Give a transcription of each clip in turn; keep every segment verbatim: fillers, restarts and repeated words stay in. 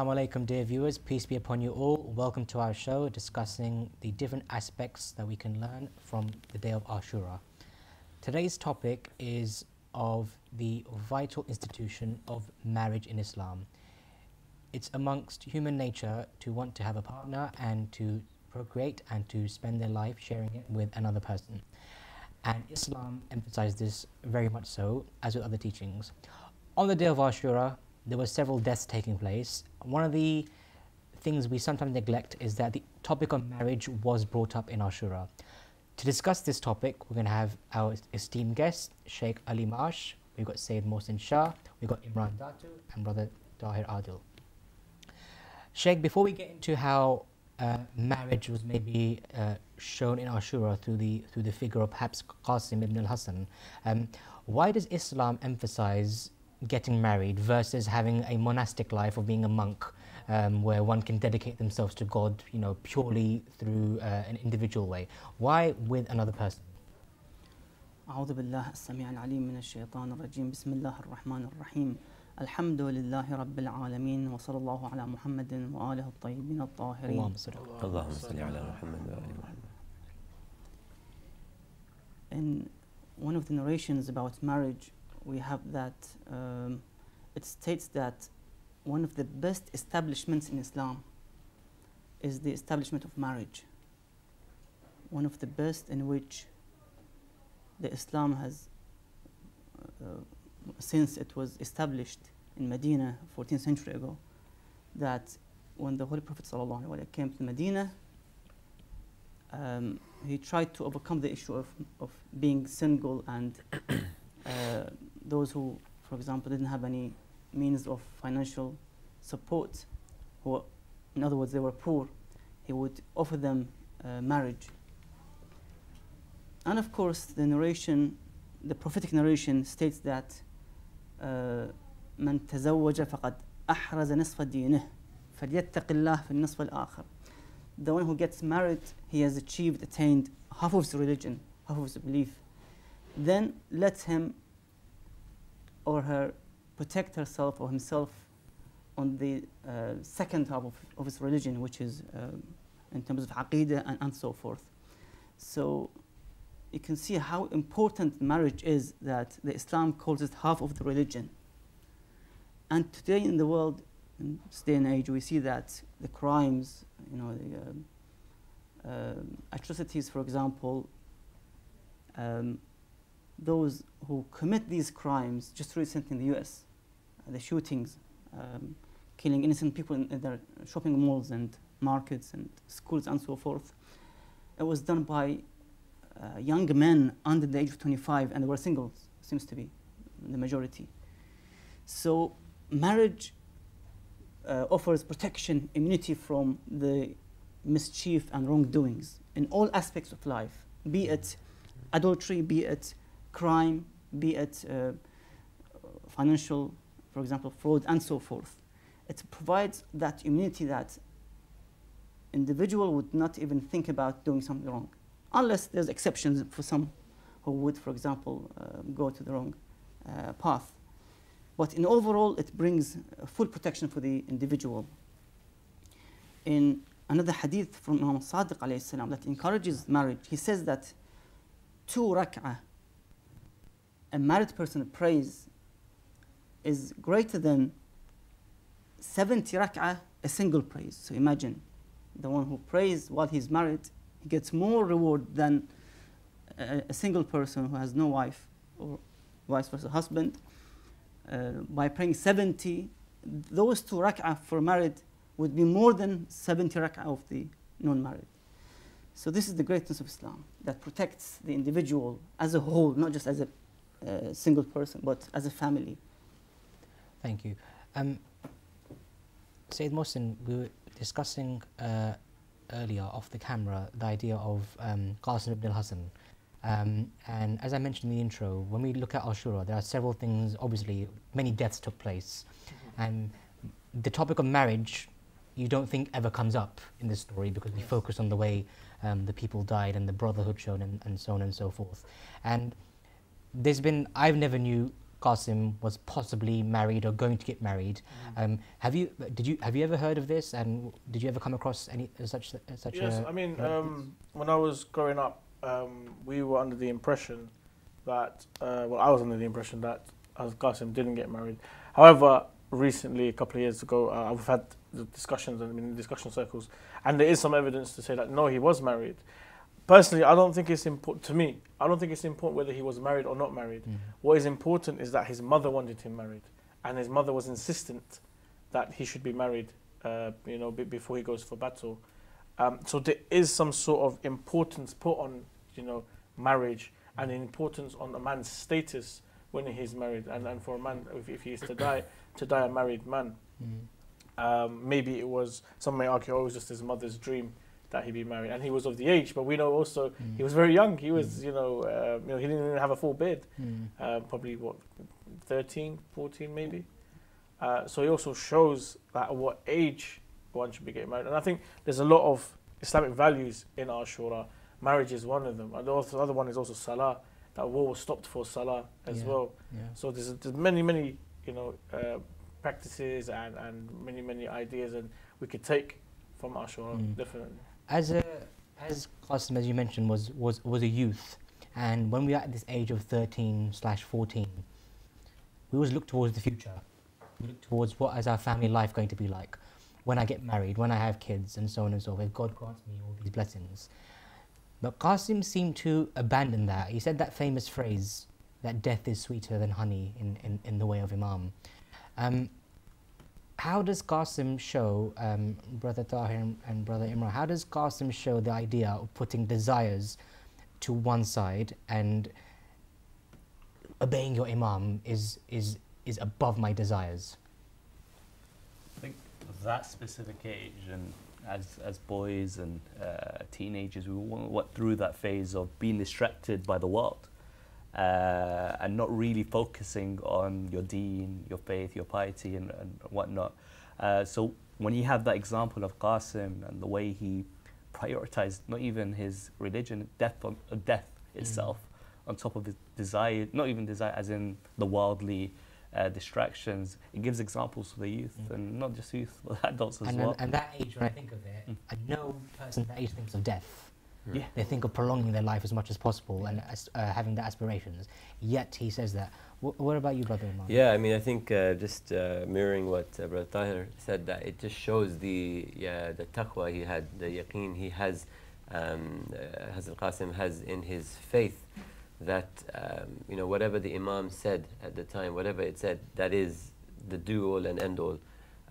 Assalamu alaikum, dear viewers, peace be upon you all. Welcome to our show discussing the different aspects that we can learn from the day of Ashura. Today's topic is of the vital institution of marriage in Islam. It's amongst human nature to want to have a partner and to procreate and to spend their life sharing it with another person. And Islam emphasized this very much so, as with other teachings. On the day of Ashura, there were several deaths taking place. One of the things we sometimes neglect is that the topic of marriage was brought up in Ashura. To discuss this topic, we're going to have our esteemed guests, Sheikh Ali Maash, we've got Sayyid Mohsin Shah, we've got Imran Datu, and brother Dahir Adil. Sheikh, before we get into how uh, marriage was maybe uh, shown in Ashura through the through the figure of perhaps Qasim ibn al-Hassan, um, why does Islam emphasize getting married versus having a monastic life or being a monk, um, where one can dedicate themselves to God, you know, purely through uh, an individual way? Why with another person? أعوذ بالله السميع العليم من الشيطان الرجيم بسم الله الرحمن الرحيم الحمد لله رب العالمين وصلى الله على محمد وآله الطيبين الطاهرين اللهم صل اللهم صل على محمد وآل محمد. In one of the narrations about marriage, we have that um, it states that one of the best establishments in Islam is the establishment of marriage. One of the best in which the Islam has, uh, since it was established in Medina fourteenth century ago, that when the Holy Prophet ﷺ came to Medina, um, he tried to overcome the issue of, of being single and Uh, those who, for example, didn't have any means of financial support, who, in other words, they were poor, he would offer them uh, marriage. And of course, the narration, the prophetic narration, states that "Man tazawwaja faqad ahraza nisfa dinihi, falyattaqi Allah fi nisf al-akhir." The one who gets married, he has achieved, attained half of his religion, half of his belief. Then let him or her protect herself or himself on the uh, second half of, of his religion, which is um, in terms of aqidah and, and so forth. So you can see how important marriage is, that the Islam calls it half of the religion. And today in the world, in this day and age, we see that the crimes, you know, the uh, uh, atrocities, for example, um, those who commit these crimes, just recently in the U S, uh, the shootings, um, killing innocent people in, in their shopping malls and markets and schools and so forth, it was done by uh, young men under the age of twenty-five, and they were singles, seems to be the majority. So marriage uh, offers protection, immunity from the mischief and wrongdoings in all aspects of life, be it adultery, be it crime, be it uh, financial, for example, fraud, and so forth. It provides that immunity that individual would not even think about doing something wrong, unless there's exceptions for some who would, for example, uh, go to the wrong uh, path. But in overall, it brings full protection for the individual. In another hadith from Imam Sadr alayhi salam that encourages marriage, he says that two rak'ah a married person prays is greater than seventy rak'ah a single prays. So imagine, the one who prays while he's married, he gets more reward than a, a single person who has no wife, or vice versa, husband. Uh, by praying seventy, those two rak'ah for married would be more than seventy rak'ah of the non-married. So this is the greatness of Islam, that protects the individual as a whole, not just as a Uh, single person, but as a family. Thank you. Um, Sayyid Mohsin, we were discussing uh, earlier off the camera the idea of um, Qasim ibn al-Hassan. Um, and as I mentioned in the intro, when we look at Ashura, there are several things, obviously, many deaths took place. Mm-hmm. And the topic of marriage, you don't think ever comes up in this story, because yes, we focus on the way um, the people died and the brotherhood shown, and, and so on and so forth. And there's been, I've never knew Qasim was possibly married or going to get married. Mm. Um, have you did you have you ever heard of this? And did you ever come across any uh, such uh, such? Yes, a, I mean, um, when I was growing up, um, we were under the impression that uh, well, I was under the impression that Qasim didn't get married. However, recently, a couple of years ago, uh, I've had the discussions, I mean, discussion circles, and there is some evidence to say that no, he was married. Personally, I don't think it's important to me. I don't think it's important whether he was married or not married. Mm. What is important is that his mother wanted him married, and his mother was insistent that he should be married, uh, you know, b before he goes for battle. Um, so there is some sort of importance put on, you know, marriage mm. and importance on a man's status when he's married, and, and for a man, if, if he is to die, to die a married man. Mm. Um, maybe it was, some may argue, oh, it was just his mother's dream that he be married, and he was of the age, but we know also mm. he was very young. He was, mm. you know, uh, you know, he didn't even have a full beard, mm. uh, probably what, thirteen, fourteen maybe. Uh, so he also shows that at what age one should be getting married. And I think there's a lot of Islamic values in our Shura. Marriage is one of them. And the other one is also Salah. That war was stopped for Salah as yeah. well. Yeah. So there's, there's many, many, you know, uh, practices and, and many, many ideas, and we could take from our Shura mm. definitely. As a, as Qasim, as you mentioned, was, was, was a youth, and when we are at this age of thirteen slash fourteen, we always look towards the future. We look towards what is our family life going to be like, when I get married, when I have kids, and so on and so forth, if God grants me all these blessings. But Qasim seemed to abandon that. He said that famous phrase, that death is sweeter than honey in, in, in the way of Imam. Um, How does Qasim show, um, Brother Tahir and, and Brother Imran, how does Qasim show the idea of putting desires to one side and obeying your Imam is, is, is above my desires? I think that specific age, and as, as boys and uh, teenagers, we went through that phase of being distracted by the world Uh, and not really focusing on your deen, your faith, your piety and, and whatnot. Uh, so when you have that example of Qasim and the way he prioritized not even his religion, death, on, uh, death itself, mm. on top of his desire, not even desire as in the worldly uh, distractions, it gives examples to the youth mm. and not just youth, but adults as and, well. And, and that age, when I think of it, mm. I know person that age thinks of death. Yeah. They think of prolonging their life as much as possible and uh, having the aspirations. Yet he says that. W what about you, Brother Imam? Yeah, I mean, I think uh, just uh, mirroring what uh, Brother Tahir said, that it just shows the yeah, the taqwa he had, the yaqeen he has, um, uh, Hazrat Qasim has in his faith, that um, you know, whatever the Imam said at the time, whatever it said, that is the do all and end all.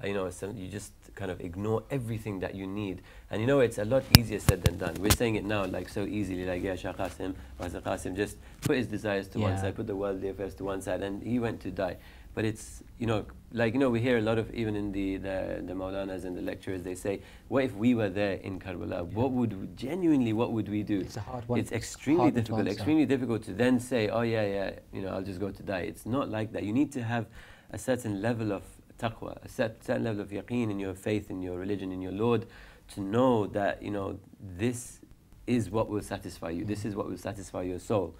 You know, so you just kind of ignore everything that you need. And you know, it's a lot easier said than done. We're saying it now like so easily, like, yeah, Shah Qasim, Hazrat Qasim, just put his desires to yeah. one side, put the worldly affairs to one side, and he went to die. But it's, you know, like, you know, we hear a lot of, even in the, the, the Maulanas and the lecturers, they say, what if we were there in Karbala? Yeah. What would, we, genuinely, what would we do? It's a hard one. It's extremely hard difficult, extremely difficult to then say, oh, yeah, yeah, you know, I'll just go to die. It's not like that. You need to have a certain level of taqwa, a certain level of yaqeen in your faith, in your religion, in your Lord, to know that, you know, this is what will satisfy you, mm. this is what will satisfy your soul.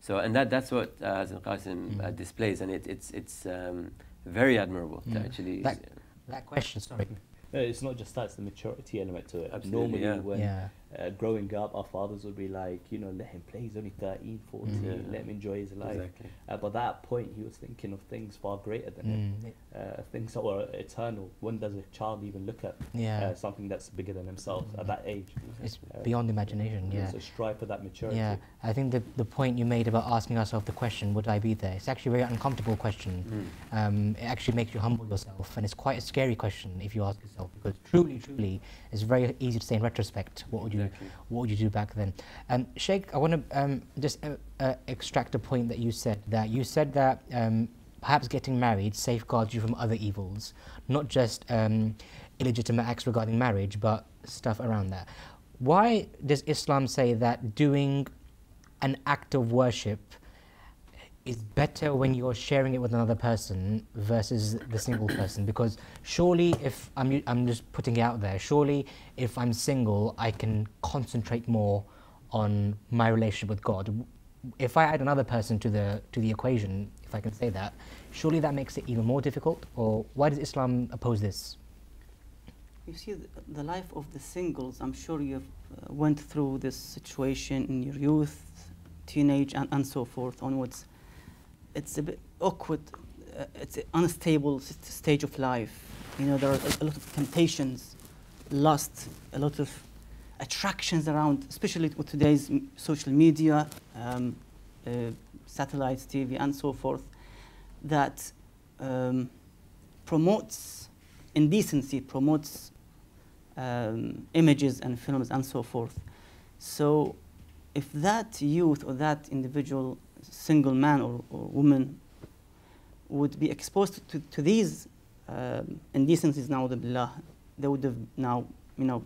So, and that, that's what uh, Hazrat Qasim mm. uh, displays, and it, it's, it's um, very admirable mm. to actually... That, that question, sorry. No, it's not just that, it's the maturity element to it. Absolutely, Normally yeah. when yeah. Uh, growing up, our fathers would be like, you know, let him play, he's only thirteen, fourteen, mm, yeah. let him enjoy his life. Exactly. Uh, but at that point, he was thinking of things far greater than mm. him, uh, things that were eternal. When does a child even look at yeah. uh, something that's bigger than himself mm. at that age? It's uh, beyond imagination, yeah. So strive for that maturity. Yeah, I think the, the point you made about asking ourselves the question, would I be there? It's actually a very uncomfortable question. Mm. Um, it actually makes you humble yourself, and it's quite a scary question if you ask yourself. Because truly, truly, it's very easy to say in retrospect, what would you, exactly. what would you do back then? Um, Sheikh, I want to um, just uh, uh, extract a point that you said. That you said that um, perhaps getting married safeguards you from other evils, not just um, illegitimate acts regarding marriage, but stuff around that. Why does Islam say that doing an act of worship is better when you're sharing it with another person versus the single person? Because surely, if I'm, I'm just putting it out there, surely if I'm single, I can concentrate more on my relationship with God. If I add another person to the to the equation, if I can say that, surely that makes it even more difficult? Or why does Islam oppose this? You see, the, the life of the singles, I'm sure you've uh, went through this situation in your youth, teenage, and, and so forth onwards. It's a bit awkward. Uh, it's an unstable st stage of life. You know, there are a, a lot of temptations, lust, a lot of attractions around, especially with today's m social media, um, uh, satellite T V, and so forth, that um, promotes indecency, promotes um, images and films, and so forth. So if that youth or that individual, single man or, or woman, would be exposed to, to these uh, indecencies, na'udhu billah, they would have now, you know,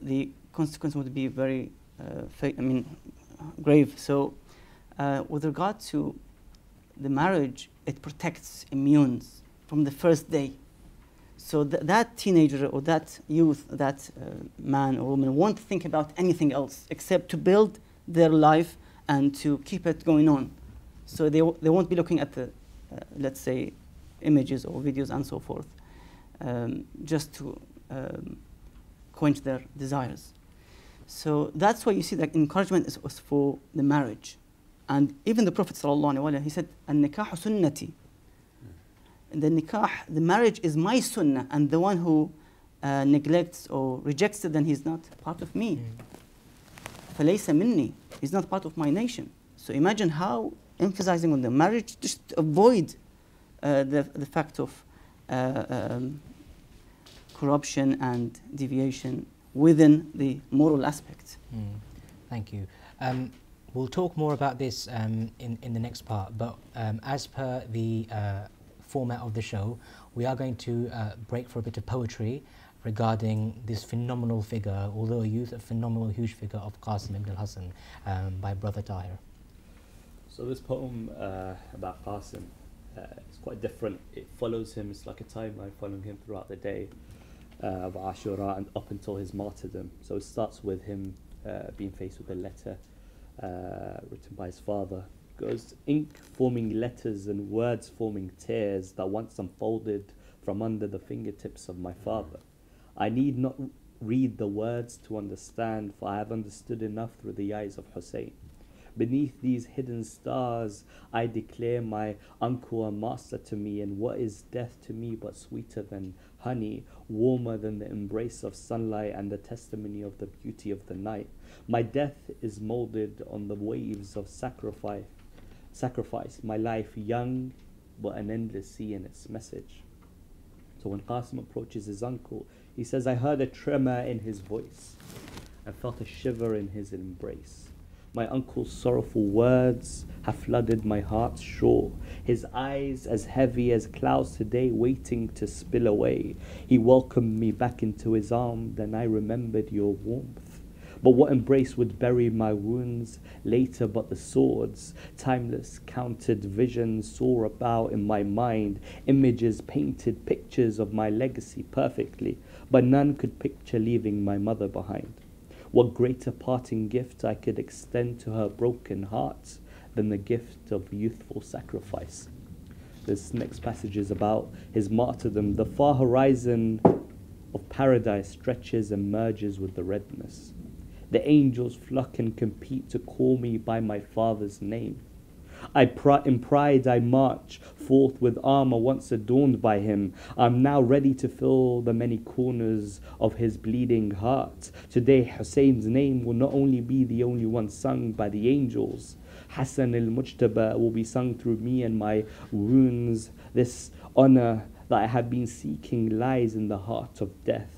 the consequence would be very, uh, I mean, grave. So uh, with regard to the marriage, it protects immunes from the first day. So th that teenager or that youth, that uh, man or woman won't think about anything else except to build their life and to keep it going on. So they, w they won't be looking at the, uh, let's say, images or videos and so forth, um, just to um, quench their desires. So that's why you see that encouragement is, is for the marriage. And even the Prophet ﷺ, he said, "An-nikahu sunnati." The nikah, the marriage is my sunnah, and the one who uh, neglects or rejects it, then he's not part of me. فَلَيْسَ مِنِّي. He's not part of my nation. So imagine how emphasizing on the marriage, just to avoid uh, the, the fact of uh, um, corruption and deviation within the moral aspect. Mm. Thank you. Um, we'll talk more about this um, in, in the next part, but um, as per the uh, format of the show, we are going to uh, break for a bit of poetry regarding this phenomenal figure, although a youth, a phenomenal, huge figure of Qasim ibn al-Hassan, um, by Brother Dahir. So this poem uh, about Qasim, uh, it's quite different. It follows him, it's like a timeline following him throughout the day uh, of Ashura and up until his martyrdom. So it starts with him uh, being faced with a letter uh, written by his father. Goes ink forming letters and words forming tears that once unfolded from under the fingertips of my father. I need not read the words to understand, for I have understood enough through the eyes of Hussein. Beneath these hidden stars, I declare my uncle and master to me, and what is death to me but sweeter than honey, warmer than the embrace of sunlight and the testimony of the beauty of the night. My death is molded on the waves of sacrifice. Sacrifice, my life young, but an endless sea in its message. So when Qasim approaches his uncle, he says, I heard a tremor in his voice and felt a shiver in his embrace. My uncle's sorrowful words have flooded my heart's shore. His eyes as heavy as clouds today, waiting to spill away. He welcomed me back into his arms, and I remembered your warmth. But what embrace would bury my wounds later but the swords? Timeless counted visions soar about in my mind. Images painted pictures of my legacy perfectly, but none could picture leaving my mother behind. What greater parting gift I could extend to her broken heart than the gift of youthful sacrifice. This next passage is about his martyrdom. The far horizon of paradise stretches and merges with the redness. The angels flock and compete to call me by my father's name. I pri in pride I march forth with armor once adorned by him. I'm now ready to fill the many corners of his bleeding heart. Today Hussein's name will not only be the only one sung by the angels. Hassan al-Mujtaba will be sung through me and my wounds. This honor that I have been seeking lies in the heart of death.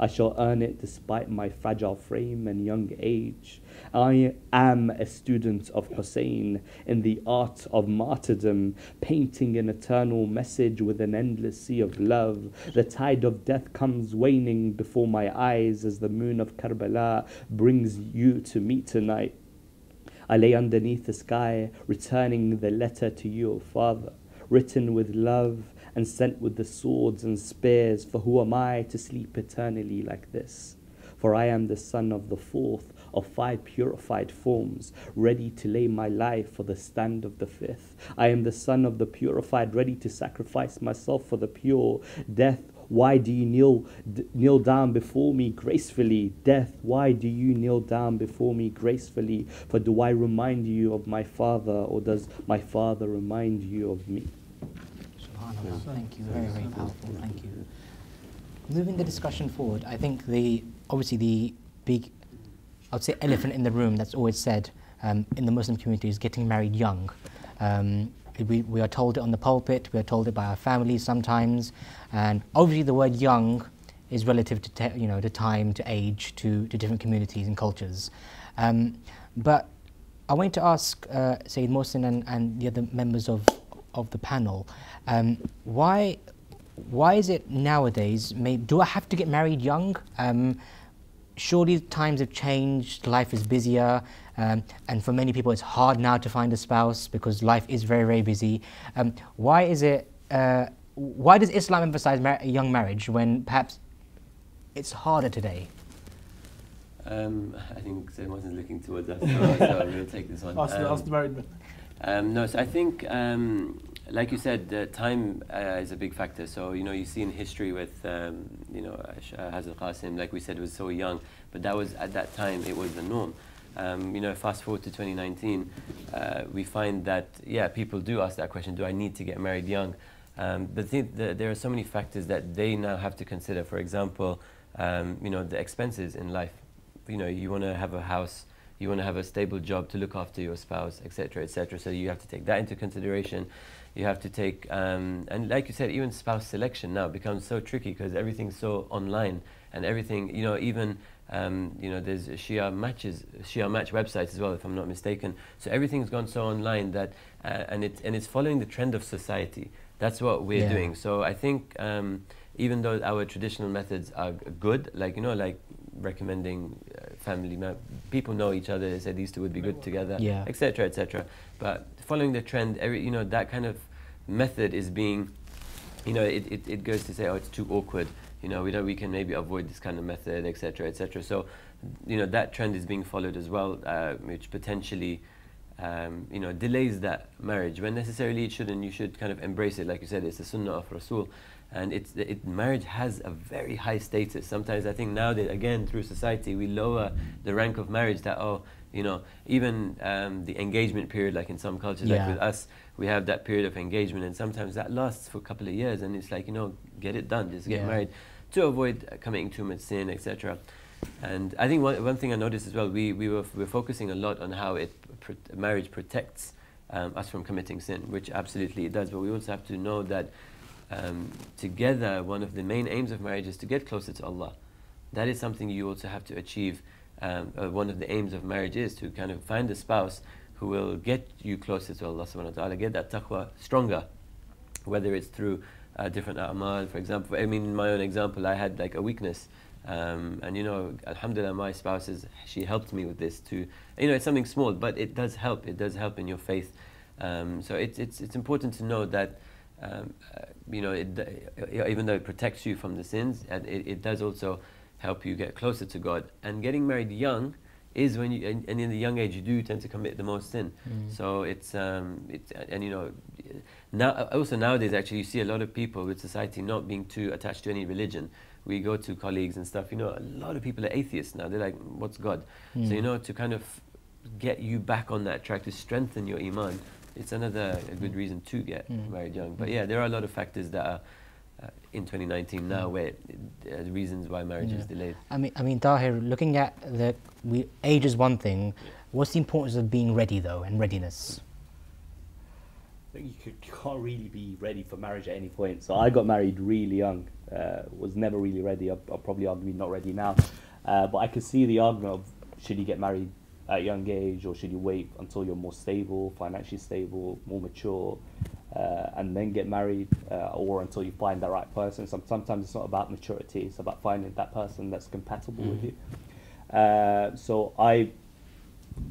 I shall earn it despite my fragile frame and young age. I am a student of Hussein in the art of martyrdom, painting an eternal message with an endless sea of love. The tide of death comes waning before my eyes as the moon of Karbala brings you to me tonight. I lay underneath the sky, returning the letter to you, O Father, written with love and sent with the swords and spears, for who am I to sleep eternally like this? For I am the son of the fourth of five purified forms, ready to lay my life for the stand of the fifth. I am the son of the purified, ready to sacrifice myself for the pure. Death, why do you kneel, d kneel down before me gracefully? Death, why do you kneel down before me gracefully? For do I remind you of my father, or does my father remind you of me? SubhanAllah, thank you, very, very powerful, thank you. Moving the discussion forward, I think the, obviously the big, I would say elephant in the room that's always said um, in the Muslim community is getting married young. Um, We, we are told it on the pulpit, we are told it by our families sometimes, and obviously the word young is relative to te you know, to time, to age, to, to different communities and cultures. Um, but I want to ask uh, Sayyid Mohsin and, and the other members of, of the panel, um, why, why is it nowadays, may, do I have to get married young? Um, surely times have changed, life is busier, Um, and for many people it's hard now to find a spouse because life is very, very busy. Um, why is it, uh, why does Islam emphasize mar young marriage when perhaps it's harder today? Um, I think Sayyid Mohsin is looking towards us, so I'm going to take this one. Ask, um, ask the married man. Um, no, so I think, um, like you said, uh, time uh, is a big factor. So, you know, you see in history with, um, you know, uh, Hazrat Qasim, like we said, was so young, but that was, at that time, it was the norm. Um, you know, fast forward to twenty nineteen, uh, we find that, yeah, people do ask that question, do I need to get married young? Um, but th the, there are so many factors that they now have to consider. For example, um, you know, the expenses in life. You know, you want to have a house, you want to have a stable job to look after your spouse, et cetera, et cetera. So you have to take that into consideration. You have to take, um, and like you said, even spouse selection now becomes so tricky because everything's so online and everything, you know, even Um, you know, there's Shia matches, Shia match websites as well, if I'm not mistaken. So everything's gone so online that, uh, and it's and it's following the trend of society. That's what we're yeah. doing. So I think um, even though our traditional methods are good, like you know, like recommending uh, family map, people know each other. They said these two would be good together, yeah. et cetera, et cetera. But following the trend, every you know, that kind of method is being, you know, it it, it goes to say, oh, it's too awkward. You know, we don't, we can maybe avoid this kind of method, et cetera, et cetera. So, you know, that trend is being followed as well, uh, which potentially, um, you know, delays that marriage when necessarily it shouldn't. You should kind of embrace it, like you said, it's the sunnah of Rasul, and it's it, marriage has a very high status. Sometimes I think now that again through society we lower the rank of marriage. That oh, you know, even um, the engagement period, like in some cultures, yeah. like with us. We have that period of engagement, and sometimes that lasts for a couple of years, and it's like, you know, get it done, just get yeah. married, to avoid uh, committing too much sin, et cetera. And I think one, one thing I noticed as well, we, we were, f we're focusing a lot on how it pr marriage protects um, us from committing sin, which absolutely it does, but we also have to know that um, together, one of the main aims of marriage is to get closer to Allah. That is something you also have to achieve. Um, uh, one of the aims of marriage is to kind of find a spouse who will get you closer to Allah subhanahu wa ta'ala, get that taqwa stronger, whether it's through uh, different a'mal, for example. I mean, in my own example, I had like a weakness. Um, and you know, alhamdulillah, my spouse, is, she helped me with this too. You know, it's something small, but it does help. It does help in your faith. Um, so it's, it's, it's important to know that, um, uh, you know, it, uh, even though it protects you from the sins, and it, it does also help you get closer to God. And getting married young, is when you, and, and in the young age you do tend to commit the most sin. Mm. So it's, um, it's, and you know, now also nowadays actually you see a lot of people with society not being too attached to any religion. We go to colleagues and stuff, you know, a lot of people are atheists now. They're like, what's God? Mm. So you know, to kind of get you back on that track, to strengthen your iman, it's another a good reason to get mm. married young. But yeah, there are a lot of factors that are, Uh, in twenty nineteen now, where uh, reasons why marriage yeah. is delayed. I mean, I mean, Dahir, looking at the we, age is one thing. What's the importance of being ready though, and readiness? You, could, you can't really be ready for marriage at any point. So I got married really young. Uh, was never really ready. I'm, I'm probably arguably not ready now. Uh, but I could see the argument of should you get married at a young age, or should you wait until you're more stable, financially stable, more mature? Uh, and then get married, uh, or until you find the right person. Some, sometimes it's not about maturity, it's about finding that person that's compatible mm. with you. Uh, so I,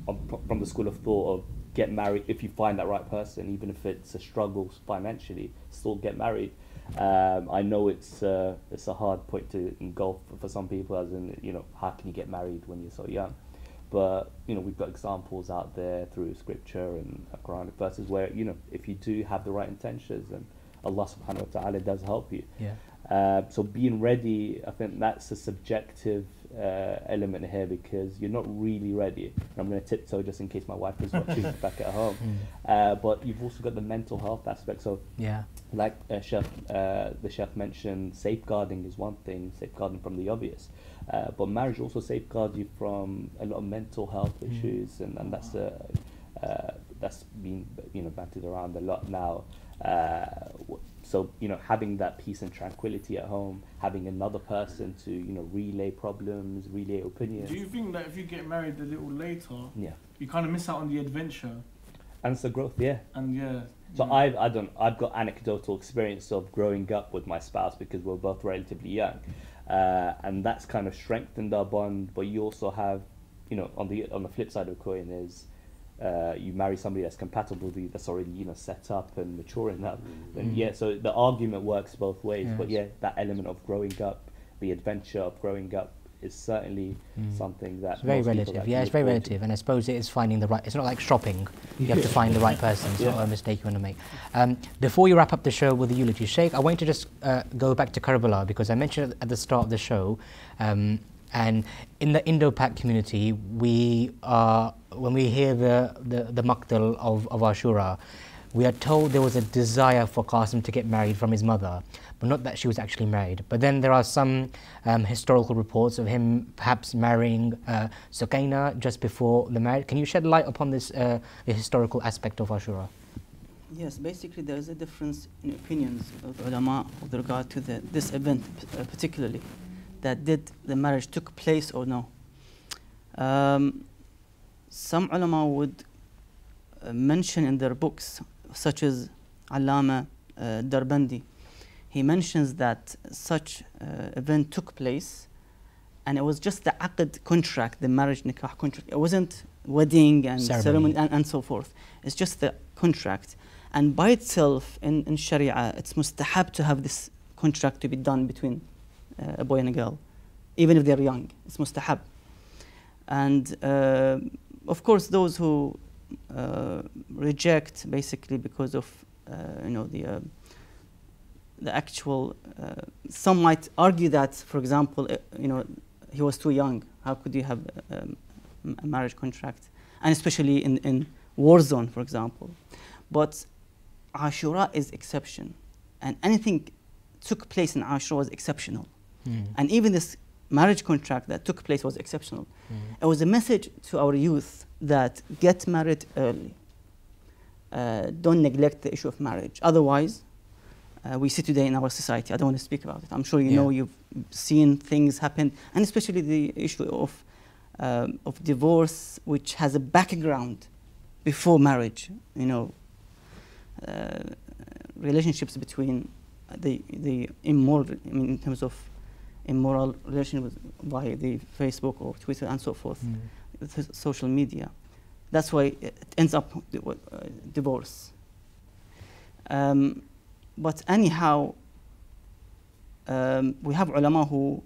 I'm from the school of thought of get married if you find that right person, even if it's a struggle financially, still get married. Um, I know it's uh, it's a hard point to engulf for some people, as in, you know, how can you get married when you're so young? But, you know, we've got examples out there through scripture and Quranic verses where, you know, if you do have the right intentions, then Allah subhanahu wa ta'ala does help you. Yeah. Uh, so being ready, I think that's a subjective uh, element here, because you're not really ready. And I'm going to tiptoe just in case my wife is watching back at home. Mm. Uh, but you've also got the mental health aspect. So, yeah, like uh, Sheikh, uh, the Sheikh mentioned, safeguarding is one thing, safeguarding from the obvious. Uh, but marriage also safeguards you from a lot of mental health mm. issues, and, and that's uh, uh, that's been, you know, batted around a lot now. Uh, so, you know, having that peace and tranquility at home, having another person to, you know, relay problems, relay opinions. Do you think that if you get married a little later, yeah, you kind of miss out on the adventure? And it's the growth, yeah. And yeah. So yeah. I've I don't I've got anecdotal experience of growing up with my spouse, because we're both relatively young, uh, and that's kind of strengthened our bond. But you also have, you know, on the on the flip side of the coin is, Uh, you marry somebody that's compatible with you, that's already, you know, set up and mature enough. Mm. And yeah, so the argument works both ways. Yes. But yeah, that element of growing up, the adventure of growing up, is certainly mm. something that it's very relative. Yeah, it's very relative, to. And I suppose it is finding the right. It's not like shopping. You have to find the right person. It's yeah. not a mistake you want to make. Um, before you wrap up the show with the eulogy, Sheikh, I want to just uh, go back to Karbala, because I mentioned at the start of the show. Um, And in the Indo-Pak community, we are, when we hear the, the, the maqtal of, of Ashura, we are told there was a desire for Qasim to get married from his mother, but not that she was actually married. But then there are some um, historical reports of him perhaps marrying uh, Sukayna just before the marriage. Can you shed light upon this uh, the historical aspect of Ashura? Yes, basically there is a difference in opinions of ulama with regard to the, this event particularly. That did the marriage took place or no? Um, some ulama would uh, mention in their books, such as Allama uh, Darbandi, he mentions that such uh, event took place, and it was just the aqd contract, the marriage nikah contract. It wasn't wedding and ceremony, ceremony and, and so forth. It's just the contract, and by itself in, in Sharia, it's mustahab to have this contract to be done between Uh, a boy and a girl, even if they're young. It's mustahab. And uh, of course, those who uh, reject, basically because of uh, you know the uh, the actual, uh, some might argue that, for example, uh, you know, he was too young. How could you have um, a marriage contract? And especially in in war zone, for example. But Ashura is exception, and anything took place in Ashura was exceptional. Mm. And even this marriage contract that took place was exceptional. Mm. It was a message to our youth that get married early. Uh, don't neglect the issue of marriage. Otherwise, uh, we see today in our society, I don't want to speak about it. I'm sure you yeah. know, you've seen things happen, and especially the issue of, um, of divorce, which has a background before marriage. You know, uh, relationships between the, the immoral, I mean, in terms of immoral relation with, by the Facebook or Twitter and so forth, mm. with social media. That's why it ends up uh, divorce. Um, but anyhow, um, we have ulama who uh,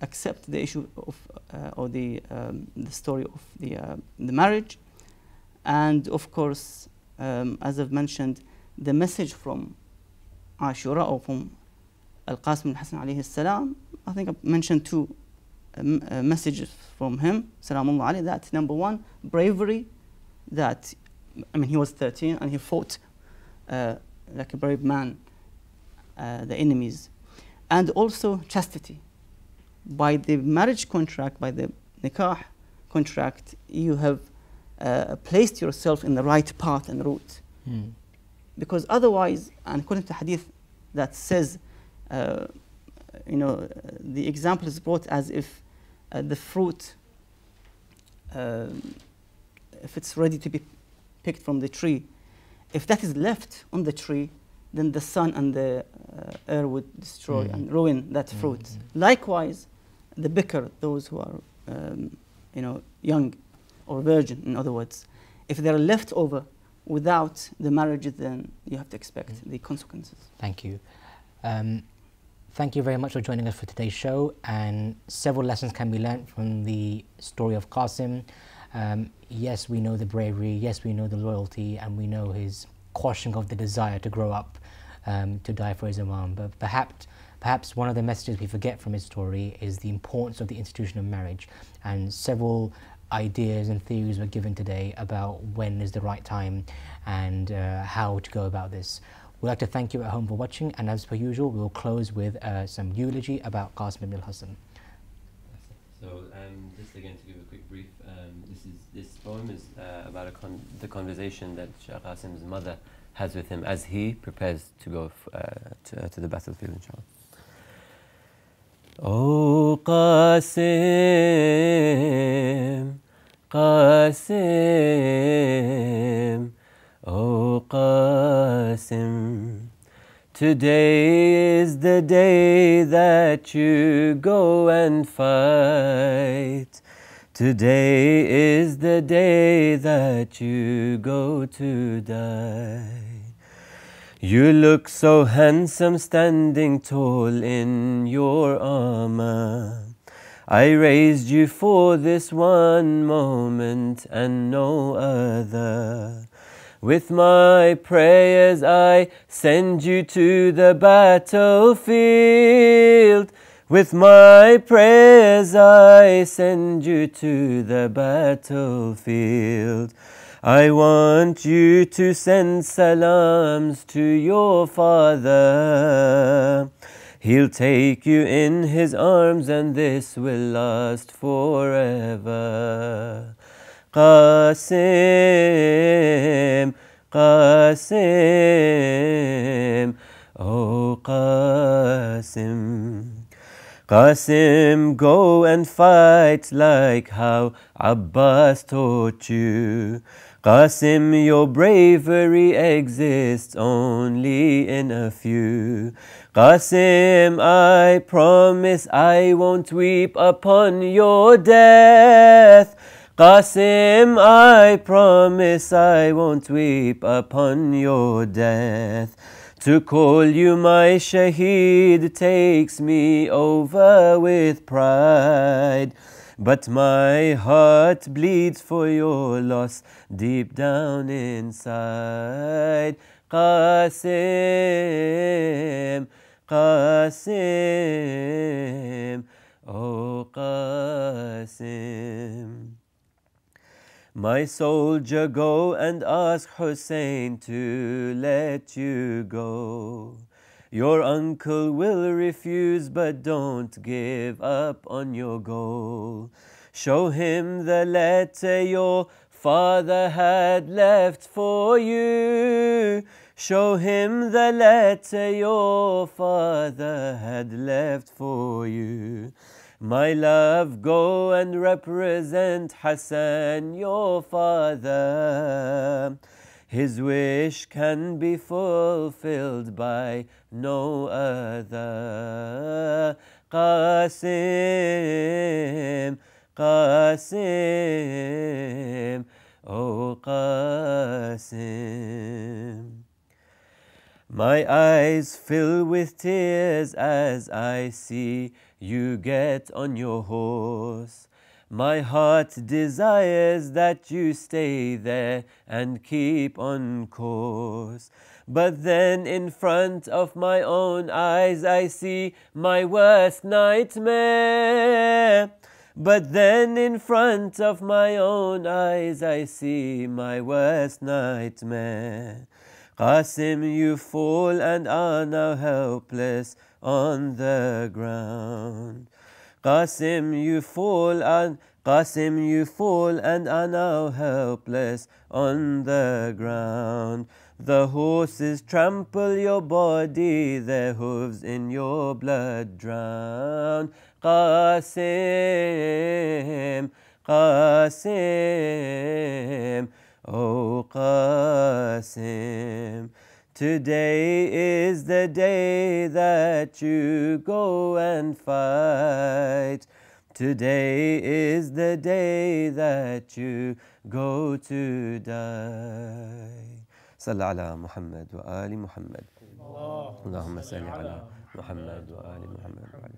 accept the issue of, uh, or the, um, the story of the, uh, the marriage. And of course, um, as I've mentioned, the message from Ashura or from Al-Qasim al-Hassan alayhi salam, I think I mentioned two um, uh, messages from him, salamullah alayhi, that number one, bravery, that, I mean, he was thirteen and he fought uh, like a brave man, uh, the enemies, and also chastity. By the marriage contract, by the nikah contract, you have uh, placed yourself in the right path and route. Mm. Because otherwise, and according to hadith that says, uh, you know, the example is brought as if uh, the fruit, uh, if it's ready to be picked from the tree, if that is left on the tree, then the sun and the uh, air would destroy mm-hmm. and ruin that mm-hmm. fruit. Likewise, the bikr, those who are, um, you know, young or virgin, in other words, if they're left over without the marriage, then you have to expect mm. the consequences. Thank you. Um, thank you very much for joining us for today's show, and several lessons can be learned from the story of Qasim. Um, yes, we know the bravery, yes, we know the loyalty, and we know his quashing of the desire to grow up, um, to die for his Imam. But perhaps, perhaps one of the messages we forget from his story is the importance of the institution of marriage, and several ideas and theories were given today about when is the right time and uh, how to go about this. We'd like to thank you at home for watching, and as per usual, we'll close with uh, some eulogy about Qasim ibn al-Hassan. So, um, just again to give a quick brief, um, this is this poem is uh, about a con the conversation that Shah Qasim's mother has with him as he prepares to go f uh, to, uh, to the battlefield, inshallah. Oh Qasim, Qasim, oh Qasim, today is the day that you go and fight. Today is the day that you go to die. You look so handsome standing tall in your armor. I raised you for this one moment and no other. With my prayers I send you to the battlefield. With my prayers I send you to the battlefield. I want you to send salams to your father. He'll take you in his arms and this will last forever. Qasim, Qasim, oh Qasim. Qasim, go and fight like how Abbas taught you. Qasim, your bravery exists only in a few. Qasim, I promise I won't weep upon your death. Qasim, I promise I won't weep upon your death. To call you my shaheed takes me over with pride, but my heart bleeds for your loss deep down inside. Qasim, Qasim, oh Qasim. My soldier, go and ask Hussein to let you go. Your uncle will refuse, but don't give up on your goal. Show him the letter your father had left for you. Show him the letter your father had left for you. My love, go and represent Hassan, your father. His wish can be fulfilled by no other. Qasim, Qasim, oh Qasim. My eyes fill with tears as I see you get on your horse. My heart desires that you stay there and keep on course. But then in front of my own eyes I see my worst nightmare. But then in front of my own eyes I see my worst nightmare. Qasim, you fall and are now helpless on the ground. Qasim, you fall and Qasim, you fall and are now helpless on the ground. The horses trample your body, their hooves in your blood drown. Qasim, Qasim, oh Qasim, today is the day that you go and fight. Today is the day that you go to die. Sallallahu ala Muhammad wa ali Muhammad. اللهم صل على محمد وآل محمد.